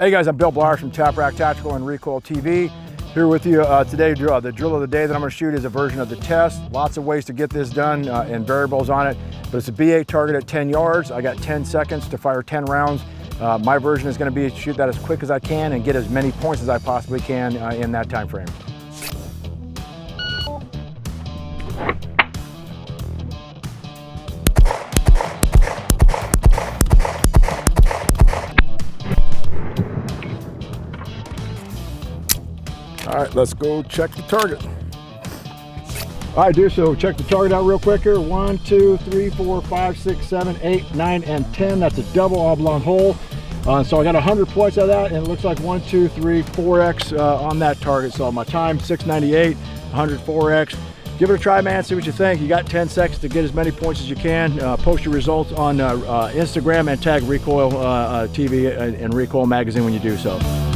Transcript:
Hey guys, I'm Bill Blowers from Tap Rack Tactical and Recoil TV. Here with you today, the drill of the day that I'm going to shoot is a version of the test. Lots of ways to get this done and variables on it, but it's a B8 target at 10 yards. I got 10 seconds to fire 10 rounds. My version is going to be to shoot that as quick as I can and get as many points as I possibly can in that time frame. All right, let's go check the target. All right, check the target out real quick here. 1, 2, 3, 4, 5, 6, 7, 8, 9, and 10. That's a double oblong hole. So I got 100 points out of that, and it looks like 1, 2, 3, 4x on that target. So my time, 698, 104x. Give it a try, man, see what you think. You got 10 seconds to get as many points as you can. Post your results on Instagram and tag Recoil TV and Recoil Magazine when you do so.